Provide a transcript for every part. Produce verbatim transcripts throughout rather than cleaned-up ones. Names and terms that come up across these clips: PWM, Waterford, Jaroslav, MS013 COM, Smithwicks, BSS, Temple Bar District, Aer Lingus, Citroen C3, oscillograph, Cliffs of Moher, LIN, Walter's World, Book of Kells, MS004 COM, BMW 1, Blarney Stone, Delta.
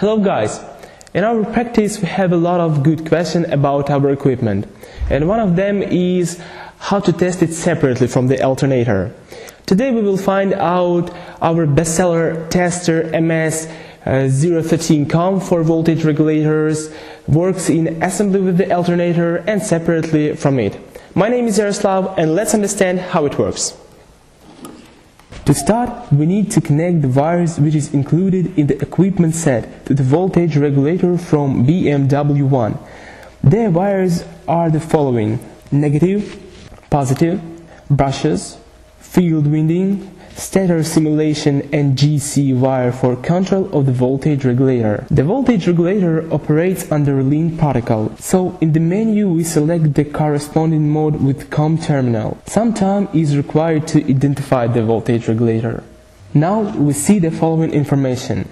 Hello guys! In our practice we have a lot of good questions about our equipment, and one of them is how to test it separately from the alternator. Today we will find out our bestseller tester M S zero one three COM for voltage regulators works in assembly with the alternator and separately from it. My name is Jaroslav, and let's understand how it works. To start, we need to connect the wires which is included in the equipment set to the voltage regulator from B M W one. Their wires are the following: negative, positive, brushes, field winding, stator simulation and G C wire for control of the voltage regulator. The voltage regulator operates under LIN protocol, so in the menu we select the corresponding mode with COM terminal. Some time is required to identify the voltage regulator. Now we see the following information: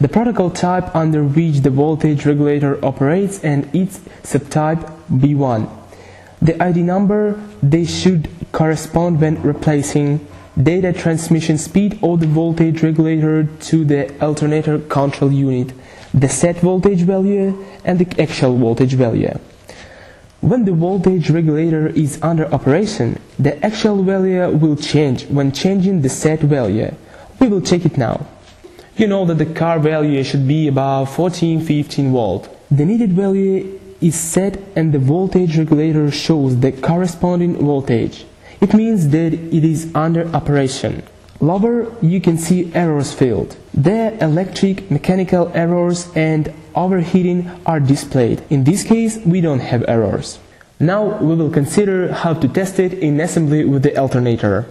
the protocol type under which the voltage regulator operates and its subtype B one. The I D number, they should correspond when replacing data transmission speed of the voltage regulator to the alternator control unit, the set voltage value and the actual voltage value. When the voltage regulator is under operation, the actual value will change when changing the set value. We will check it now. You know that the car value should be about fourteen fifteen volt. The needed value is set and the voltage regulator shows the corresponding voltage. It means that it is under operation. Lower you can see errors field. There electric, mechanical errors and overheating are displayed. In this case we don't have errors. Now we will consider how to test it in assembly with the alternator.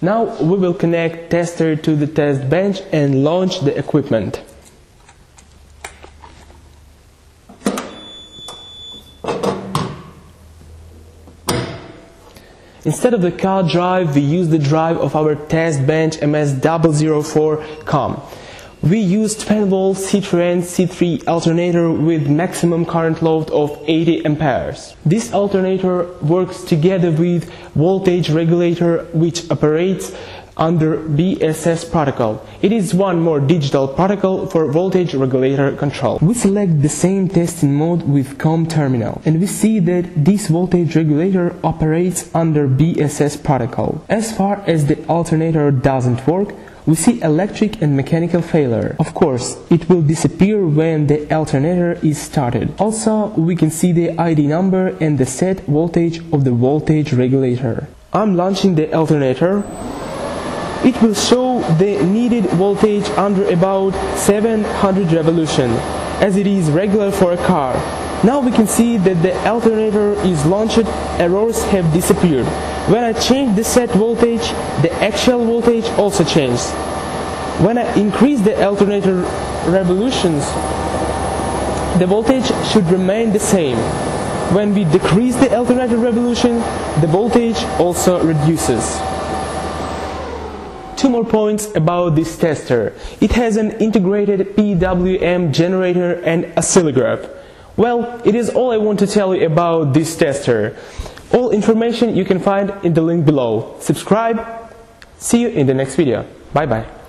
Now we will connect tester to the test bench and launch the equipment. Instead of the car drive, we use the drive of our test bench M S zero zero four COM. We used twelve volt C three N C three alternator with maximum current load of eighty amperes. This alternator works together with voltage regulator which operates under B S S protocol. It is one more digital protocol for voltage regulator control. We select the same testing mode with COM terminal, and we see that this voltage regulator operates under B S S protocol. As far as the alternator doesn't work, we see electric and mechanical failure. Of course, it will disappear when the alternator is started. Also, we can see the I D number and the set voltage of the voltage regulator. I'm launching the alternator. It will show the needed voltage under about seven hundred revolutions, as it is regular for a car. Now we can see that the alternator is launched, errors have disappeared. When I change the set voltage, the actual voltage also changed. When I increase the alternator revolutions, the voltage should remain the same. When we decrease the alternator revolution, the voltage also reduces. Two more points about this tester. It has an integrated P W M generator and oscillograph. Well, it is all I want to tell you about this tester. All information you can find in the link below. Subscribe. See you in the next video. Bye bye.